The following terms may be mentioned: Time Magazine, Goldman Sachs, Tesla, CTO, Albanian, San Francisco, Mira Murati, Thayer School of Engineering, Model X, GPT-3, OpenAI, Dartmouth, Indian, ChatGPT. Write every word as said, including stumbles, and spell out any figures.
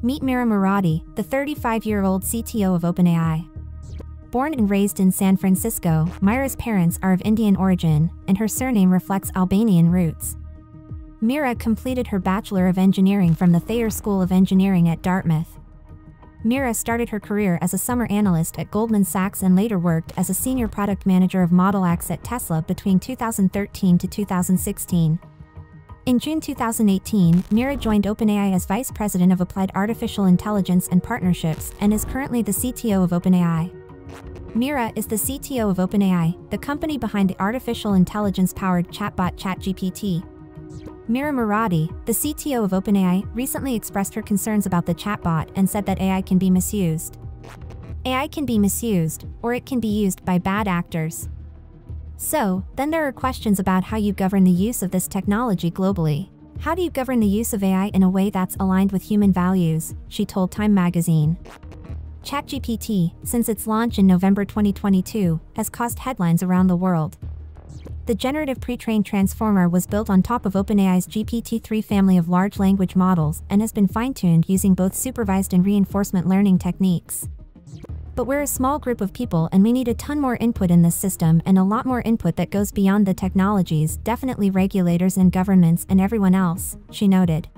Meet Mira Murati, the thirty-five-year-old C T O of OpenAI. Born and raised in San Francisco, Mira's parents are of Indian origin, and her surname reflects Albanian roots. Mira completed her Bachelor of Engineering from the Thayer School of Engineering at Dartmouth. Mira started her career as a summer analyst at Goldman Sachs and later worked as a senior product manager of Model X at Tesla between two thousand thirteen to two thousand sixteen. In June two thousand eighteen, Mira joined OpenAI as Vice President of Applied Artificial Intelligence and Partnerships and is currently the C T O of OpenAI. Mira is the C T O of OpenAI, the company behind the artificial intelligence-powered chatbot ChatGPT. Mira Murati, the C T O of OpenAI, recently expressed her concerns about the chatbot and said that A I can be misused. A I can be misused, or it can be used by bad actors. So, then there are questions about how you govern the use of this technology globally. How do you govern the use of A I in a way that's aligned with human values, she told Time Magazine. ChatGPT, since its launch in November twenty twenty-two, has caused headlines around the world. The generative pre-trained transformer was built on top of OpenAI's G P T three family of large language models and has been fine-tuned using both supervised and reinforcement learning techniques. But we're a small group of people and we need a ton more input in this system, and a lot more input that goes beyond the technologies, definitely regulators and governments and everyone else, she noted.